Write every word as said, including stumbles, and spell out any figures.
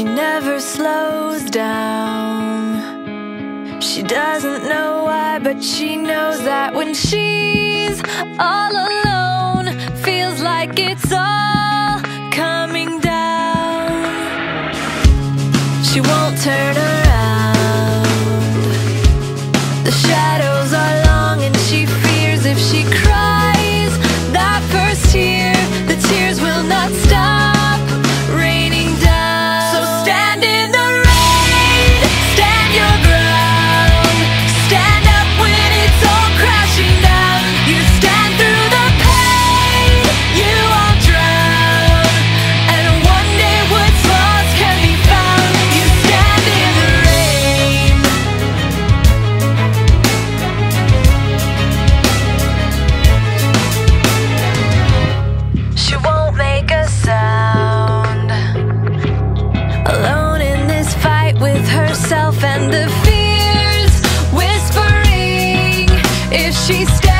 She never slows down. She doesn't know why, but she knows that when she's all alone, feels like it's all coming down. She won't turn around. The shadows are long and she fears if she cries that first tear, the tears will not stop. And the fears whispering if she stays.